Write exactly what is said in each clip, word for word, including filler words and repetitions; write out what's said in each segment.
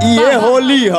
ये होली हमर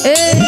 I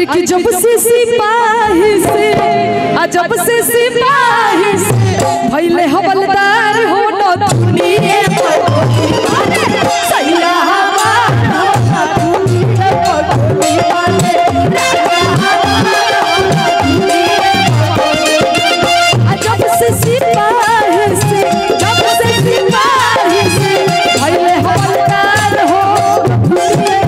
अरे कि जब से सिपाही से अजब से सिपाही से भइले हवलदार हो न दुनिया सैया हवा दुनिया पगली वाले अजब से सिपाही से जब से सिपाही से भइले हवलदार हो दुनिया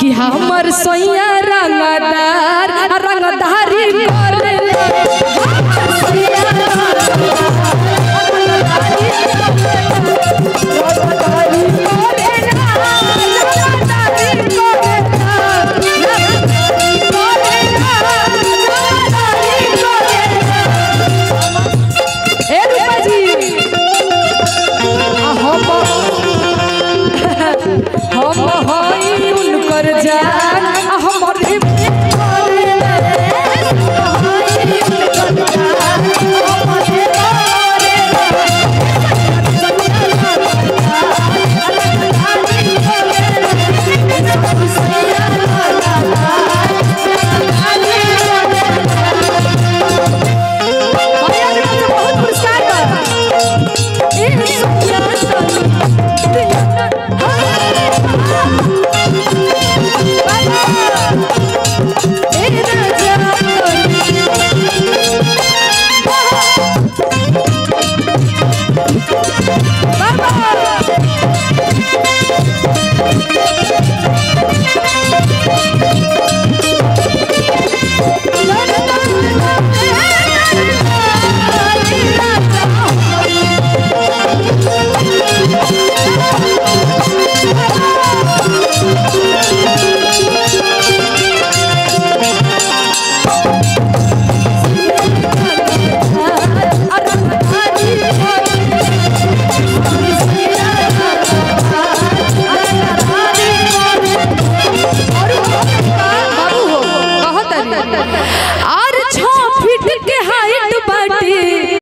कि हमर सैया